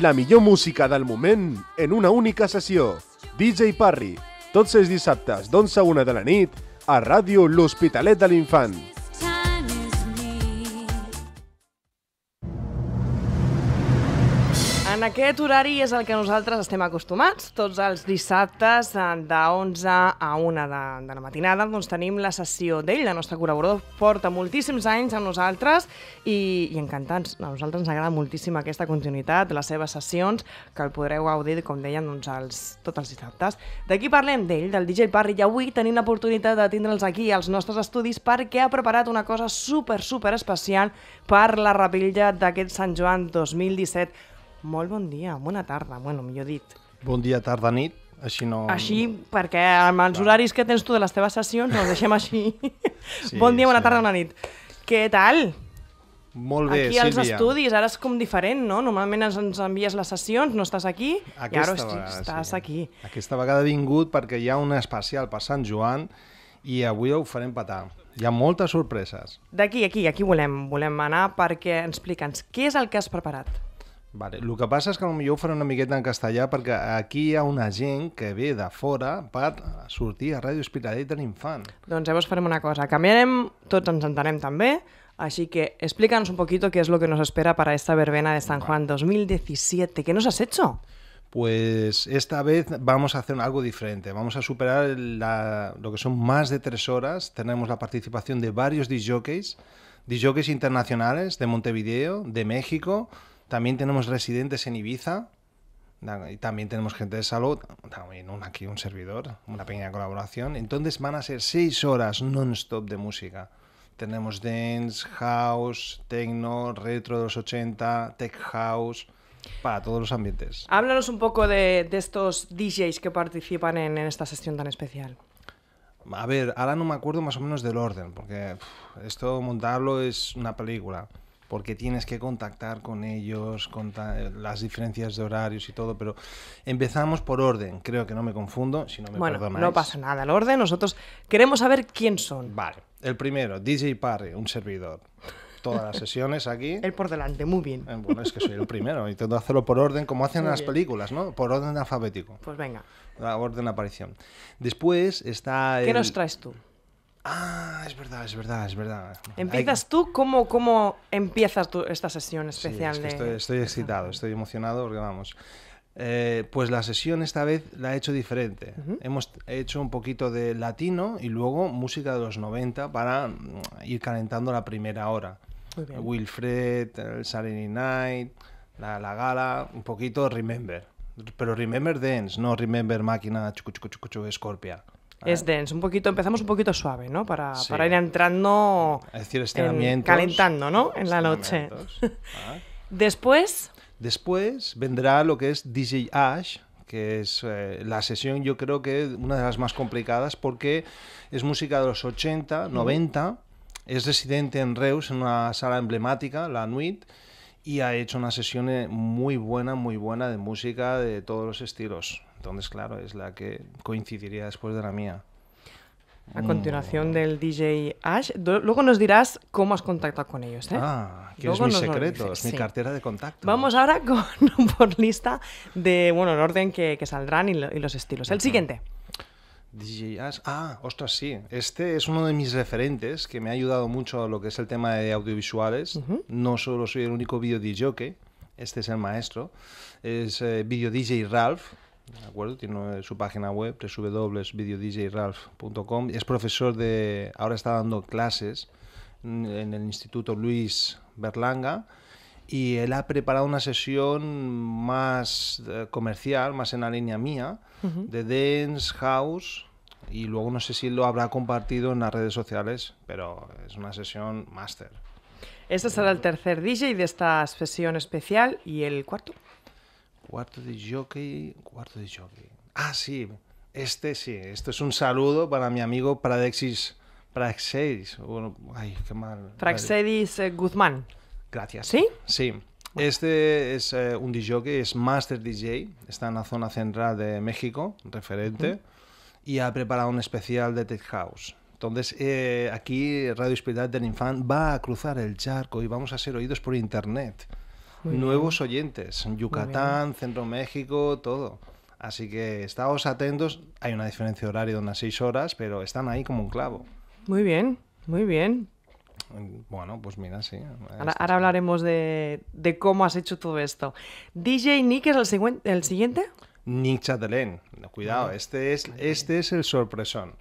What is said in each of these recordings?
La millor música del moment en una única sessió. DJ Parri, tots els dissabtes d'11 a 1 de la nit a Ràdio L'Hospitalet de l'Infant. En aquest horari és el que nosaltres estem acostumats. Tots els dissabtes de 11 a 1 de la matinada doncs tenim la sessió d'ell, la nostra col·laborador porta moltíssims anys amb nosaltres i encantats. A nosaltres ens agrada moltíssim aquesta continuïtat, les seves sessions, que el podreu gaudir, com deien, tots els dissabtes. D'aquí parlem d'ell, del DJ Parri, i avui tenim l'oportunitat de tindre'ls aquí als nostres estudis perquè ha preparat una cosa super especial per la revetlla d'aquest Sant Joan 2017. Molt bon dia, bona tarda, bueno, millor dit. Bon dia, tarda, nit, així no... Així, perquè amb els horaris que tens tu de les teves sessions, els deixem així. Bon dia, bona tarda, bona nit. Què tal? Molt bé, Sílvia. Aquí als estudis, ara és com diferent, no? Normalment ens envies les sessions, no estàs aquí, i ara estàs aquí. Aquesta vegada he vingut perquè hi ha un especial per Sant Joan i avui ho farem petar. Hi ha moltes sorpreses. D'aquí, aquí volem anar perquè explica'ns què és el que has preparat. El que passa és que potser ho faré una miqueta en castellà perquè aquí hi ha una gent que ve de fora per sortir a Ràdio L'Hospitalet de l'Infant. Doncs llavors farem una cosa, canviarem, tots ens entenem també, així que explícanos un poquito qué es lo que nos espera para esta verbena de San Juan 2017. ¿Qué nos has hecho? Pues esta vez vamos a hacer algo diferente, vamos a superar lo que son más de 3 horas, tenemos la participación de varios disc jockeys internacionales de Montevideo, de México. También tenemos residentes en Ibiza y también tenemos gente de salud, también aquí un servidor, una pequeña colaboración. Entonces van a ser 6 horas non-stop de música. Tenemos dance, house, techno, retro de los 80, tech house, para todos los ambientes. Háblanos un poco de estos DJs que participan en esta sesión tan especial. A ver, ahora no me acuerdo más o menos del orden, porque esto montarlo es una película. Porque tienes que contactar con ellos, con las diferencias de horarios y todo, pero empezamos por orden, creo que no me confundo, si no me perdonáis. No pasa nada, el orden, nosotros queremos saber quién son. Vale, el primero, DJ Parri, un servidor, todas las sesiones aquí. Él por delante, muy bien. Bueno, es que soy el primero, intento hacerlo por orden, como hacen en las películas, ¿no? Por orden alfabético. Pues venga. La orden de aparición. Después está el... ¿Qué nos traes tú? Ah, es verdad. Empiezas tú, ¿cómo empiezas tú esta sesión especial? Sí, es que estoy excitado, estoy emocionado porque vamos. Pues la sesión esta vez la he hecho diferente. Hemos hecho un poquito de latino y luego música de los 90 para ir calentando la primera hora. Wilfred, el Saturday Night, la gala, un poquito Remember. Pero Remember Dance, no Remember Máquina, chucuchucuchucu, Scorpia. Es dance, un poquito, empezamos un poquito suave, ¿no? Para ir entrando, es decir, calentando, ¿no? En la noche. Después vendrá lo que es DJ Ash, que es la sesión, yo creo que una de las más complicadas porque es música de los 80, 90, es residente en Reus, en una sala emblemática, la Nuit, y ha hecho una sesión muy buena de música de todos los estilos. Entonces, claro, es la que coincidiría después de la mía. A continuación del DJ Ash. Luego nos dirás cómo has contactado con ellos, ¿eh? Ah, que es mi secreto, es mi cartera de contacto. Vamos ahora por lista de, bueno, el orden que saldrán y los estilos. El siguiente. DJ Ash. Ah, ostras, sí. Este es uno de mis referentes que me ha ayudado mucho a lo que es el tema de audiovisuales. No solo soy el único video DJ, este es el maestro. Es video DJ Ralph. ¿De acuerdo? Tiene su página web, www.vdjparri.com. Es profesor de... Ahora está dando clases en el Instituto Luis Berlanga y él ha preparado una sesión más comercial, más en la línea mía, de dance, house, y luego no sé si lo habrá compartido en las redes sociales, pero es una sesión máster. Este será el tercer DJ de esta sesión especial. ¿Y el cuarto? Cuarto de jockey. Ah, sí. Esto es un saludo para mi amigo Praxedis. Bueno, ay, qué mal. Praxedis Guzmán. Gracias. ¿Sí? Sí. Bueno. Este es un DJ, es Master DJ. Está en la zona central de México, referente. Y ha preparado un especial de Tech House. Entonces, aquí Radio L'Hospitalet de l'Infant va a cruzar el charco y vamos a ser oídos por internet. nuevos oyentes, Yucatán, Centro México, todo. Así que estáos atentos, hay una diferencia de horario de unas 6 horas, pero están ahí como un clavo. Muy bien, muy bien. Bueno, pues mira, sí. Ahora hablaremos de cómo has hecho todo esto. DJ Nick es el siguiente. Nick Chatelén, cuidado, este es el sorpresón.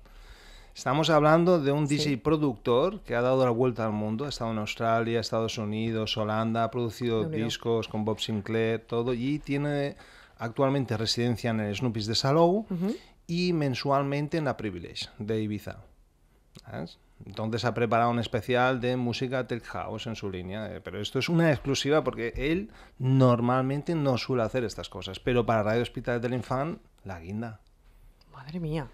Estamos hablando de un DJ productor que ha dado la vuelta al mundo, ha estado en Australia, Estados Unidos, Holanda, ha producido discos con Bob Sinclair, todo, y tiene actualmente residencia en el Snoopy's de Salou y mensualmente en la Privilege de Ibiza. ¿Sabes? Entonces ha preparado un especial de música tech house en su línea, pero esto es una exclusiva porque él normalmente no suele hacer estas cosas, pero para Radio L'Hospitalet de l'Infant, la guinda. Madre mía,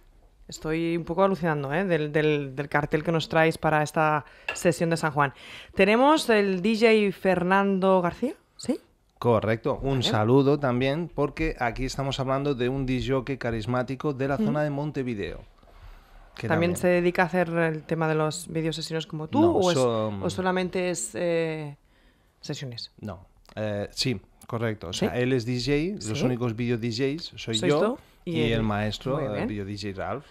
estoy un poco alucinando del cartel que nos traéis para esta sesión de San Juan. Tenemos el DJ Fernando García, ¿sí? Correcto, un saludo también, porque aquí estamos hablando de un DJ carismático de la zona de Montevideo. ¿También se dedica a hacer el tema de los video sesiones como tú? No, ¿o solamente es sesiones? No, sí, correcto. O sea, él es DJ, los únicos video DJs soy yo y el maestro, el video DJ Ralph.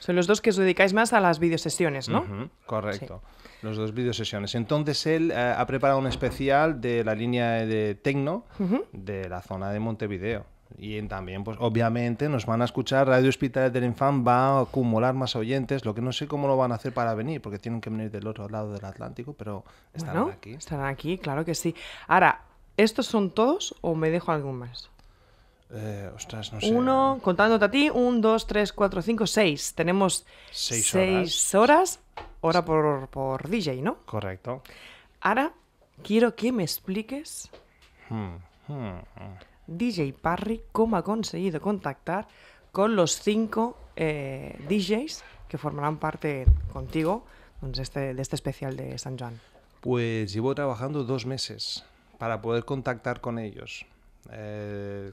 Son los dos que os dedicáis más a las video sesiones, ¿no? Correcto, los dos video sesiones. Entonces él ha preparado un especial de la línea de techno de la zona de Montevideo. Y también, pues obviamente, nos van a escuchar. Radio L'Hospitalet de l'Infant va a acumular más oyentes, lo que no sé cómo lo van a hacer para venir, porque tienen que venir del otro lado del Atlántico, pero estarán aquí. Estarán aquí, claro que sí. Ahora, ¿estos son todos o me dejo algún más? Ostras, no sé. Uno, contándote a ti, 1, 2, 3, 4, 5, 6. Tenemos 6 horas, hora por DJ, ¿no? Correcto. Ahora, quiero que me expliques... DJ Parri, cómo ha conseguido contactar con los 5 DJs que formarán parte contigo de este especial de San Juan. Pues llevo trabajando 2 meses para poder contactar con ellos.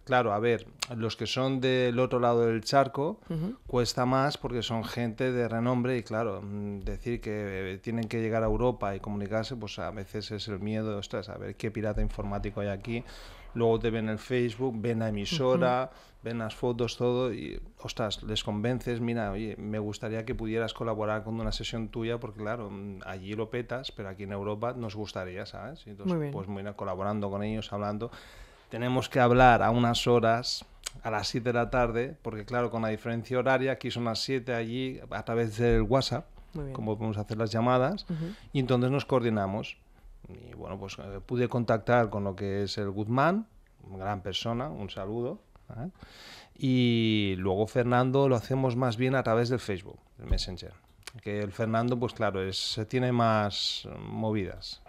Claro, a ver, los que son del otro lado del charco cuesta más porque son gente de renombre y claro, decir que tienen que llegar a Europa y comunicarse, pues a veces es el miedo, ostras, a ver qué pirata informático hay aquí. Luego te ven el Facebook, ven la emisora, ven las fotos, todo, y ostras, les convences, mira, oye, me gustaría que pudieras colaborar con una sesión tuya, porque claro, allí lo petas, pero aquí en Europa nos gustaría, ¿sabes? Entonces, pues mira, colaborando con ellos, hablando. Tenemos que hablar a unas horas, a las 7 de la tarde, porque claro, con la diferencia horaria, aquí son las 7, allí, a través del WhatsApp, como podemos hacer las llamadas, y entonces nos coordinamos. Y bueno, pues pude contactar con lo que es el Guzmán, gran persona, un saludo. ¿Eh? Y luego Fernando lo hacemos más bien a través del Facebook, el Messenger. Que el Fernando, pues claro, tiene más movidas,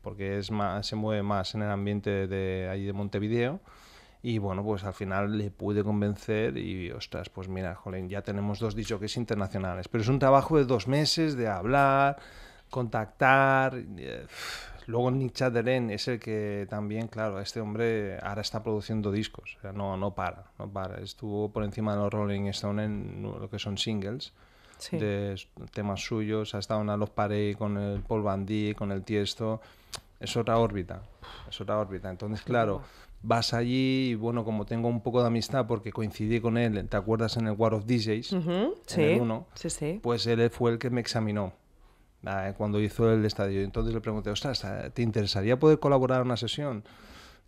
porque se mueve más en el ambiente de allí de Montevideo. Y bueno, pues al final le pude convencer y, ostras, pues mira, jolín, ya tenemos 2 DJs internacionales. Pero es un trabajo de 2 meses de hablar, contactar... Luego Nick Chatelén es el que también, claro, este hombre ahora está produciendo discos, o sea, no para. Estuvo por encima de los Rolling Stone en lo que son singles de temas suyos, ha estado en Los Parey con el Paul van Dyk, con el Tiësto, es otra órbita. Entonces, claro, vas allí y bueno, como tengo un poco de amistad porque coincidí con él, ¿te acuerdas en el War of DJs? Pues él fue el que me examinó cuando hizo el estadio. Entonces le pregunté, ostras, ¿te interesaría poder colaborar en una sesión?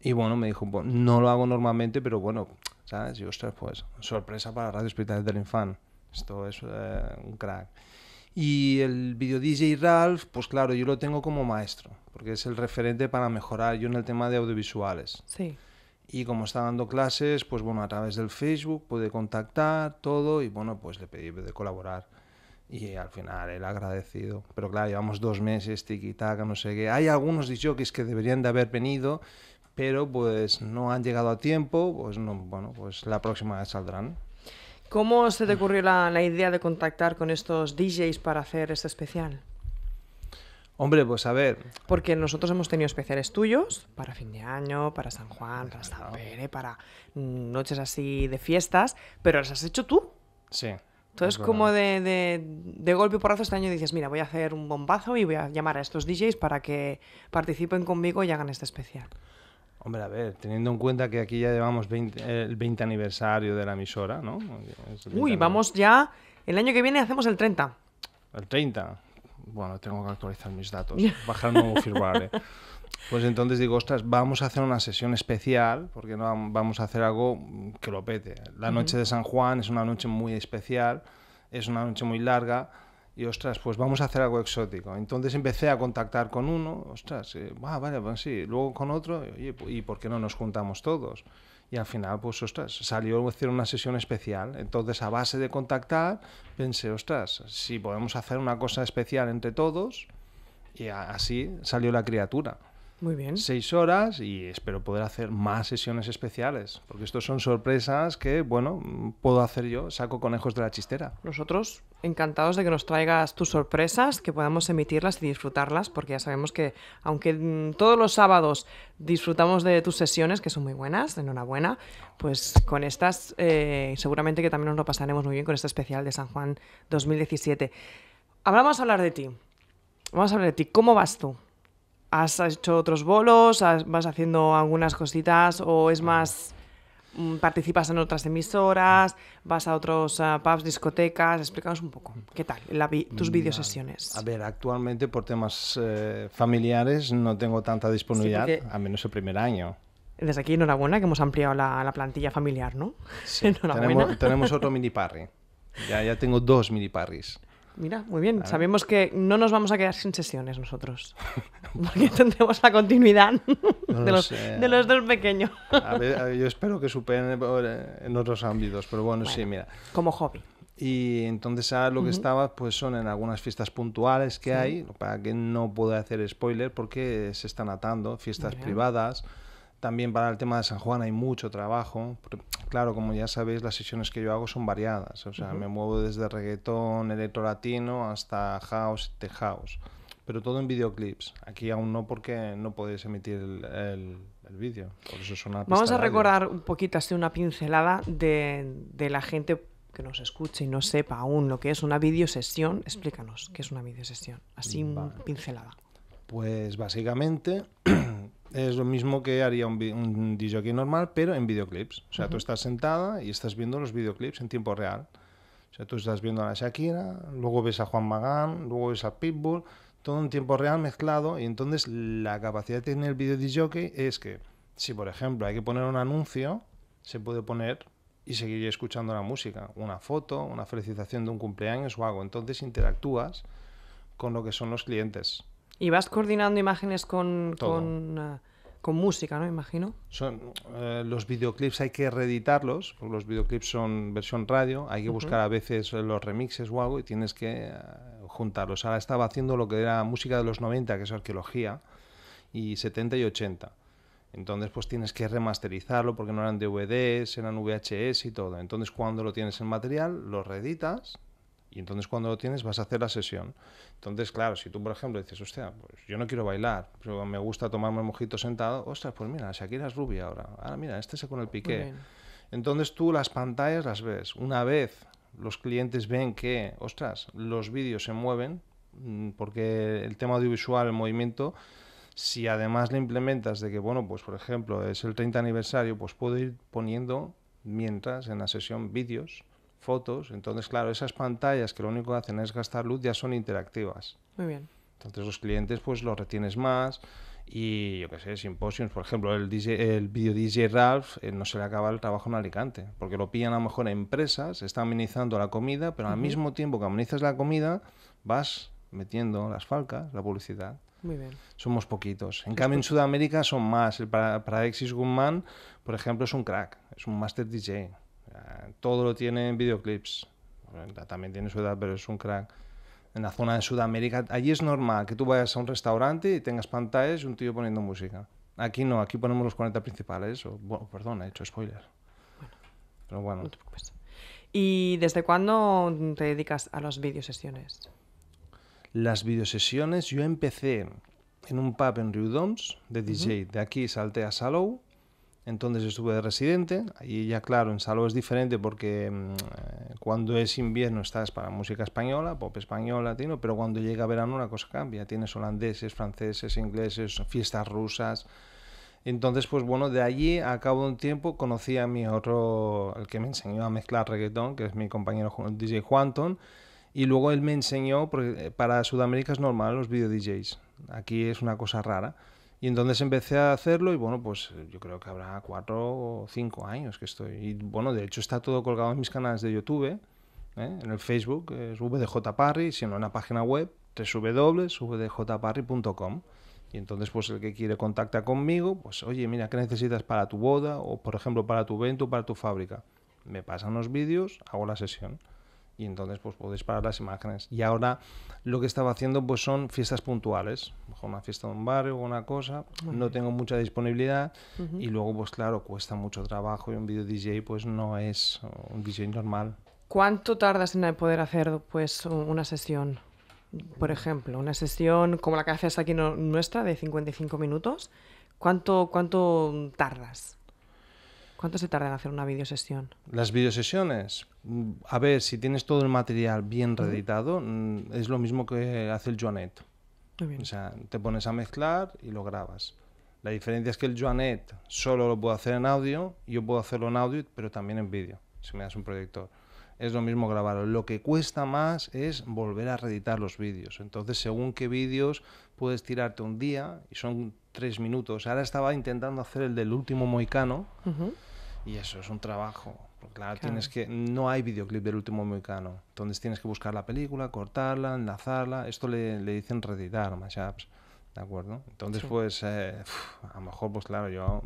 Y bueno, me dijo, bueno, no lo hago normalmente, pero bueno, ¿sabes? Y ostras, pues, sorpresa para Radio L'Hospitalet de l'Infant. Esto es un crack. Y el video DJ Ralph, pues claro, yo lo tengo como maestro, porque es el referente para mejorar yo en el tema de audiovisuales. Sí. Y como está dando clases, pues bueno, a través del Facebook puede contactar todo y bueno, pues le pedí de colaborar. Y al final él agradecido. Pero claro, llevamos 2 meses, tiquitaca, no sé qué. Hay algunos DJs que deberían de haber venido, pero pues no han llegado a tiempo. Pues no, bueno, pues la próxima vez saldrán. ¿Cómo se te ocurrió la idea de contactar con estos DJs para hacer este especial? Hombre, pues a ver... Porque nosotros hemos tenido especiales tuyos para fin de año, para San Juan, para San Pere, para noches así de fiestas, pero las has hecho tú. Sí. Entonces, como de golpe y porrazo, este año dices, mira, voy a hacer un bombazo y voy a llamar a estos DJs para que participen conmigo y hagan este especial. Hombre, a ver, teniendo en cuenta que aquí ya llevamos el 20 aniversario de la emisora, ¿no? Uy, vamos ya... El año que viene hacemos el 30. ¿El 30? Bueno, tengo que actualizar mis datos, bajar un nuevo firmware. Pues entonces digo, ostras, vamos a hacer una sesión especial, porque no vamos a hacer algo que lo pete. La noche de San Juan es una noche muy especial, es una noche muy larga, y ostras, pues vamos a hacer algo exótico. Entonces empecé a contactar con uno, ostras, vale, pues sí, luego con otro, oye, ¿y por qué no nos juntamos todos? Y al final, pues, ostras, salió a hacer una sesión especial. Entonces, a base de contactar, pensé, ostras, si podemos hacer una cosa especial entre todos, y así salió la criatura. Muy bien. 6 horas y espero poder hacer más sesiones especiales, porque estos son sorpresas que, bueno, puedo hacer yo, saco conejos de la chistera. Nosotros encantados de que nos traigas tus sorpresas, que podamos emitirlas y disfrutarlas, porque ya sabemos que, aunque todos los sábados disfrutamos de tus sesiones, que son muy buenas, enhorabuena, pues con estas seguramente que también nos lo pasaremos muy bien con este especial de San Juan 2017. Ahora vamos a hablar de ti. Vamos a hablar de ti. ¿Cómo vas tú? ¿Has hecho otros bolos? ¿Vas haciendo algunas cositas? ¿O es más, participas en otras emisoras? ¿Vas a otros pubs, discotecas? Explícanos un poco. ¿Qué tal tus videosesiones? A ver, actualmente por temas familiares no tengo tanta disponibilidad, sí, a menos el primer año. Desde aquí, enhorabuena, que hemos ampliado la plantilla familiar, ¿no? Sí, tenemos otro mini parry. Ya tengo 2 mini parries. Mira, muy bien. Vale. Sabemos que no nos vamos a quedar sin sesiones nosotros, porque tendremos la continuidad de los 2 pequeños. A ver, yo espero que superen en otros ámbitos, pero bueno, sí, mira. Como hobby. Y entonces ahora lo que estaba, pues son en algunas fiestas puntuales que hay, para que no pueda hacer spoiler, porque se están atando, fiestas privadas. También para el tema de San Juan hay mucho trabajo. Claro, como ya sabéis, las sesiones que yo hago son variadas. O sea, me muevo desde reggaetón, electro latino, hasta house, tech house. Pero todo en videoclips. Aquí aún no, porque no podéis emitir el vídeo. Por eso es una pista. Vamos a recordar un poquito, así una pincelada de la gente que nos escuche y no sepa aún lo que es una videosesión. Explícanos qué es una videosesión. Así, una pincelada. Pues básicamente... Es lo mismo que haría un DJ normal, pero en videoclips. O sea, tú estás sentada y estás viendo los videoclips en tiempo real. O sea, tú estás viendo a la Shakira, luego ves a Juan Magán, luego ves a Pitbull, todo en tiempo real mezclado. Y entonces la capacidad que tiene el video DJ es que, si por ejemplo hay que poner un anuncio, se puede poner y seguir escuchando la música. Una foto, una felicitación de un cumpleaños o algo. Entonces interactúas con lo que son los clientes. Y vas coordinando imágenes con música, ¿no? Imagino. Los videoclips hay que reeditarlos, porque los videoclips son versión radio, hay que buscar a veces los remixes o algo y tienes que juntarlos. Ahora estaba haciendo lo que era música de los 90, que es arqueología, y 70 y 80. Entonces pues tienes que remasterizarlo porque no eran DVDs, eran VHS y todo. Entonces cuando lo tienes en material, lo reeditas. Y entonces cuando lo tienes vas a hacer la sesión. Entonces, claro, si tú, por ejemplo, dices, hostia, pues yo no quiero bailar, pero me gusta tomarme el mojito sentado, ostras, pues mira, Shakira es rubia ahora. Ahora mira, este se con el piqué. Entonces tú las pantallas las ves. Una vez los clientes ven que, ostras, los vídeos se mueven, porque el tema audiovisual, el movimiento, si además le implementas de que, bueno, pues por ejemplo, es el 30 aniversario, pues puedo ir poniendo mientras en la sesión vídeos, fotos. Entonces, claro, esas pantallas que lo único que hacen es gastar luz ya son interactivas. Muy bien. Entonces los clientes pues los retienes más y yo qué sé, simposios, por ejemplo, el video DJ Ralph no se le acaba el trabajo en Alicante, porque lo pillan a lo mejor a empresas, está amenizando la comida, pero al mismo tiempo que amenizas la comida vas metiendo las falcas, la publicidad. Muy bien. Somos poquitos. En cambio, en Sudamérica son más. El Praxedis Guzmán, por ejemplo, es un crack, es un master DJ. Todo lo tiene en videoclips. También tiene su edad, pero es un crack. En la zona de Sudamérica, allí es normal que tú vayas a un restaurante y tengas pantallas y un tío poniendo música. Aquí no, aquí ponemos los 40 principales. Bueno, perdón, he hecho spoiler. Bueno, pero bueno. No te preocupes. ¿Y desde cuándo te dedicas a las videosesiones? Las videosesiones, yo empecé en un pub en Riudoms de DJ. De aquí salté a Salou. Entonces estuve de residente, ahí ya claro, en Salou es diferente porque cuando es invierno estás para música española, pop español, latino, pero cuando llega verano la cosa cambia, tienes holandeses, franceses, ingleses, fiestas rusas, Entonces, pues bueno, de allí, a cabo de un tiempo, conocí a mi otro, el que me enseñó a mezclar reggaetón, que es mi compañero DJ Juantón, y luego él me enseñó, porque para Sudamérica es normal los video DJs, aquí es una cosa rara, y entonces empecé a hacerlo y bueno, pues yo creo que habrá 4 o 5 años que estoy, y bueno, de hecho está todo colgado en mis canales de YouTube, en el Facebook, es vdjparri, Parri, sino en la página web, www.vdjparri.com. Y entonces, pues el que quiere contacta conmigo, pues oye, mira, ¿qué necesitas para tu boda? O, por ejemplo, para tu evento, para tu fábrica. Me pasan los vídeos, hago la sesión. Y entonces, pues podéis parar las imágenes. Y ahora lo que estaba haciendo, pues son fiestas puntuales. Mejor una fiesta de un barrio o una cosa. No tengo mucha disponibilidad. Y luego, pues claro, cuesta mucho trabajo. Y un video DJ, pues no es un DJ normal. ¿Cuánto tardas en poder hacer, pues, una sesión? Por ejemplo, una sesión como la que haces aquí nuestra de 55 minutos, ¿cuánto tardas? ¿Cuánto se tarda en hacer una videosesión? Las videosesiones, a ver, si tienes todo el material bien reeditado, es lo mismo que hace el Joanet. O sea, te pones a mezclar y lo grabas. La diferencia es que el Joanet solo lo puedo hacer en audio, yo puedo hacerlo en audio, pero también en vídeo, si me das un proyector. Es lo mismo grabarlo. Lo que cuesta más es volver a reeditar los vídeos. Entonces, según qué vídeos, puedes tirarte un día y son 3 minutos. Ahora estaba intentando hacer el del último Mohicano y eso es un trabajo. Porque, claro, tienes que... No hay videoclip del último Mohicano. Entonces tienes que buscar la película, cortarla, enlazarla. Esto le dicen reeditar, mashups. ¿De acuerdo? Entonces, pues, a lo mejor, pues claro, yo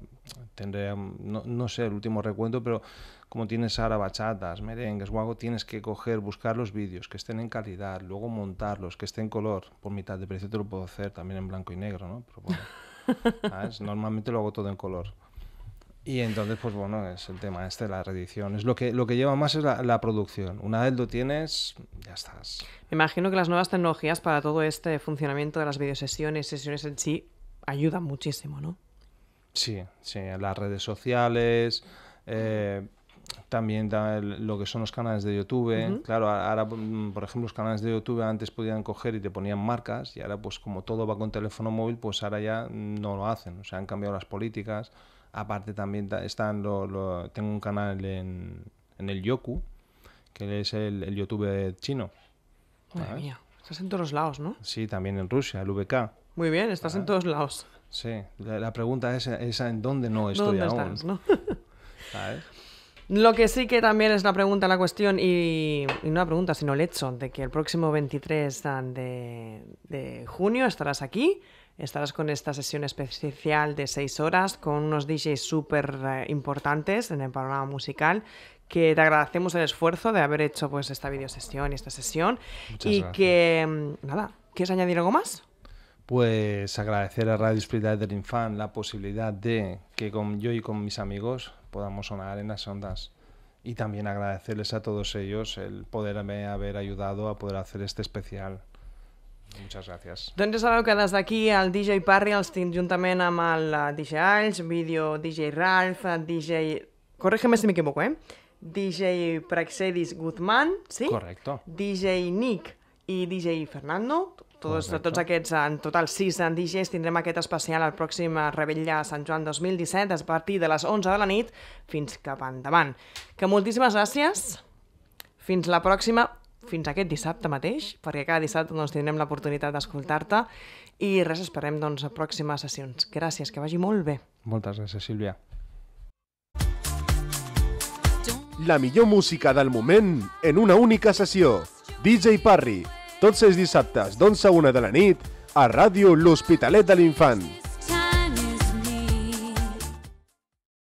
tendré, no sé el último recuento, pero como tienes ahora bachatas, merengues, guago, tienes que coger, buscar los vídeos que estén en calidad, luego montarlos, que estén en color, por mitad de precio te lo puedo hacer también en blanco y negro, ¿no? Pero bueno, ¿sabes? Normalmente lo hago todo en color. Y entonces, pues bueno, es el tema este, la reedición. Es lo que lleva más es la producción. Una vez lo tienes, ya estás. Me imagino que las nuevas tecnologías para todo este funcionamiento de las videosesiones, sesiones en sí, ayudan muchísimo, ¿no? Sí, sí. Las redes sociales, también lo que son los canales de YouTube. Claro, ahora, por ejemplo, los canales de YouTube antes podían coger y te ponían marcas y ahora, pues como todo va con teléfono móvil, pues ahora ya no lo hacen. O sea, han cambiado las políticas. Aparte también tengo un canal en el Yoku, que es el YouTube chino. Madre mía, estás en todos los lados, ¿no? Sí, también en Rusia, el VK. Muy bien, estás en todos lados. Sí, la pregunta es esa, ¿en dónde no estoy aún? ¿Dónde estás, no? ¿Sabes? Lo que sí que también es la pregunta, la cuestión, y no la pregunta, sino el hecho de que el próximo 23 de junio estarás aquí. Estarás con esta sesión especial de 6 horas con unos DJs súper importantes en el panorama musical, que te agradecemos el esfuerzo de haber hecho, pues, esta videosesión y esta sesión. Muchas gracias. Que, nada, ¿quieres añadir algo más? Pues agradecer a Radio L'Hospitalet de l'Infant la posibilidad de que yo y con mis amigos podamos sonar en las ondas. Y también agradecerles a todos ellos el poderme haber ayudado a poder hacer este especial. Muchas gràcies. Doncs ja sabeu que des d'aquí el DJ Parri els tinc juntament amb el DJ Ash, video DJ Ralph, DJ... Corrégeme si m'equivoco, eh? DJ Praxedis Guzmán, sí? Correcto. DJ Nick i DJ Fernando. Tots aquests, en total 6 DJs, tindrem aquest especial al pròxim Revetlla Sant Joan 2017 a partir de les 11 de la nit fins cap endavant. Que moltíssimes gràcies. Fins la pròxima... Fins aquest dissabte mateix, perquè cada dissabte doncs, tindrem l'oportunitat d'escoltar-te i res, esperem doncs, a pròximes sessions. Gràcies, que vagi molt bé. Moltes gràcies, Sílvia. La millor música del moment en una única sessió. DJ Parri, tots els dissabtes d'11 a 1 de la nit a Ràdio L'Hospitalet de l'Infant.